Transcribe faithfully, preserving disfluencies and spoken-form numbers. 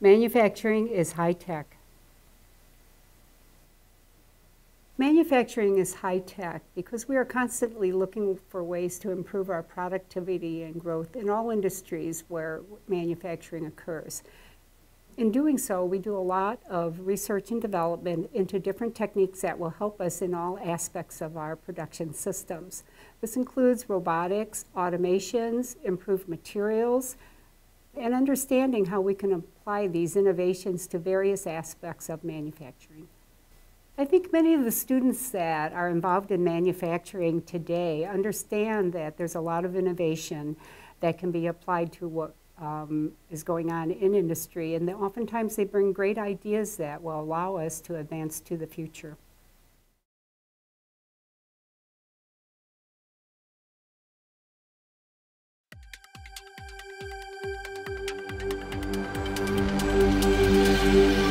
Manufacturing is high-tech. Manufacturing is high-tech because we are constantly looking for ways to improve our productivity and growth in all industries where manufacturing occurs. In doing so, we do a lot of research and development into different techniques that will help us in all aspects of our production systems. This includes robotics, automations, improved materials, and understanding how we can apply these innovations to various aspects of manufacturing. I think many of the students that are involved in manufacturing today understand that there's a lot of innovation that can be applied to what um, is going on in industry, and oftentimes they bring great ideas that will allow us to advance to the future. Thank you.